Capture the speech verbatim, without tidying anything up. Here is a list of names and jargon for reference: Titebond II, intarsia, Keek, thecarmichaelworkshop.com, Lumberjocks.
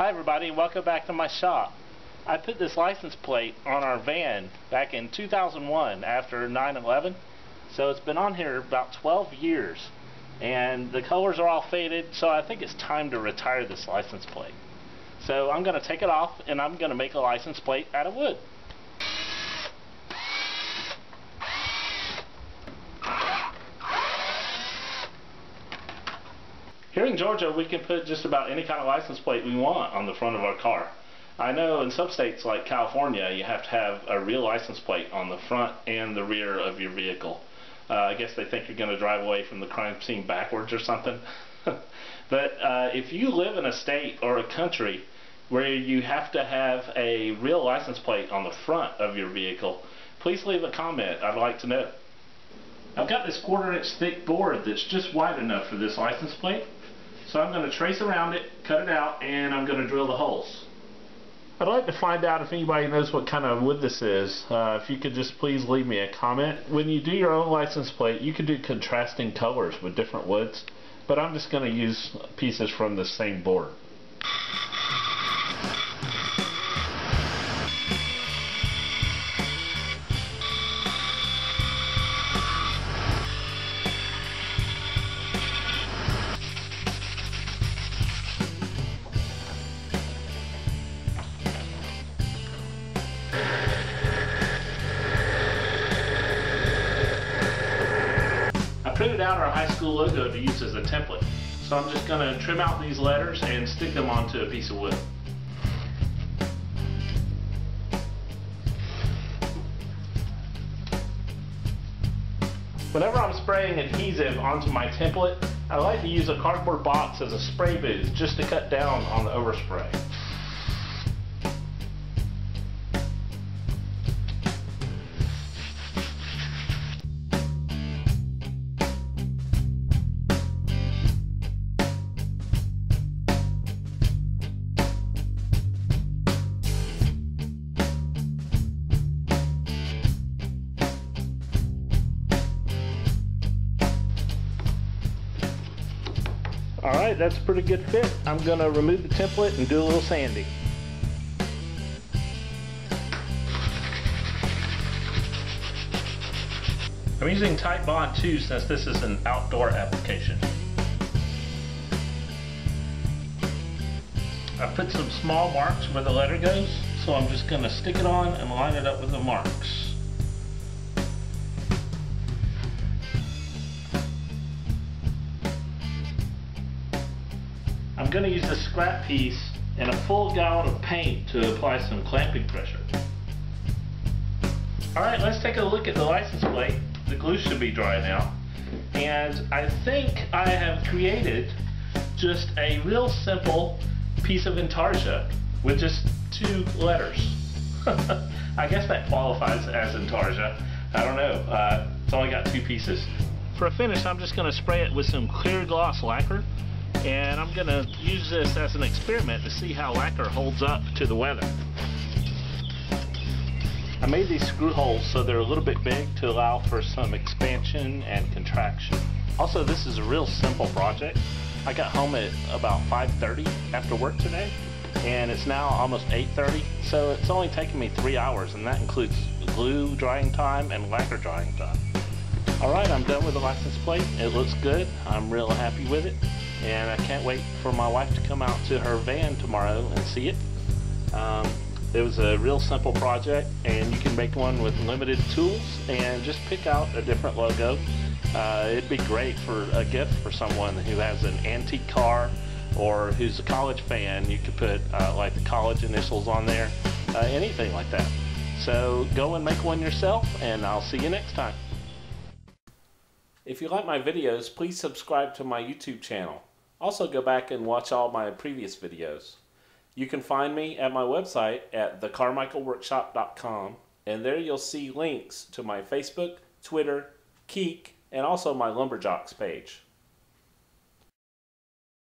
Hi everybody, and welcome back to my shop. I put this license plate on our van back in two thousand one after nine eleven, so it's been on here about twelve years, and the colors are all faded, so I think it's time to retire this license plate. So I'm going to take it off and I'm going to make a license plate out of wood. Here in Georgia, we can put just about any kind of license plate we want on the front of our car. I know in some states like California, you have to have a real license plate on the front and the rear of your vehicle. Uh, I guess they think you're going to drive away from the crime scene backwards or something. But uh, if you live in a state or a country where you have to have a real license plate on the front of your vehicle, please leave a comment. I'd like to know. I've got this quarter inch thick board that's just wide enough for this license plate. So I'm going to trace around it, cut it out, and I'm going to drill the holes. I'd like to find out if anybody knows what kind of wood this is. Uh, if you could just please leave me a comment. When you do your own license plate, you can do contrasting colors with different woods, but I'm just going to use pieces from the same board. Printed out our high school logo to use as a template. So I'm just going to trim out these letters and stick them onto a piece of wood. Whenever I'm spraying adhesive onto my template, I like to use a cardboard box as a spray booth just to cut down on the overspray. Alright, that's a pretty good fit. I'm going to remove the template and do a little sanding. I'm using Titebond two since this is an outdoor application. I put some small marks where the letter goes, so I'm just going to stick it on and line it up with the marks. I'm going to use a scrap piece and a full gallon of paint to apply some clamping pressure. Alright, let's take a look at the license plate. The glue should be dry now. And I think I have created just a real simple piece of intarsia with just two letters. I guess that qualifies as intarsia. I don't know. Uh, it's only got two pieces. For a finish, I'm just going to spray it with some clear gloss lacquer. And I'm going to use this as an experiment to see how lacquer holds up to the weather. I made these screw holes so they're a little bit big to allow for some expansion and contraction. Also, this is a real simple project. I got home at about five thirty after work today, and it's now almost eight thirty, so it's only taken me three hours, and that includes glue drying time and lacquer drying time. Alright, I'm done with the license plate. It looks good. I'm real happy with it. And I can't wait for my wife to come out to her van tomorrow and see it. Um, it was a real simple project, and you can make one with limited tools and just pick out a different logo. Uh, it'd be great for a gift for someone who has an antique car or who's a college fan. You could put uh, like the college initials on there, uh, anything like that. So go and make one yourself, and I'll see you next time. If you like my videos, please subscribe to my YouTube channel. Also go back and watch all my previous videos. You can find me at my website at the carmichael workshop dot com, and there you'll see links to my Facebook, Twitter, Keek, and also my Lumberjocks page.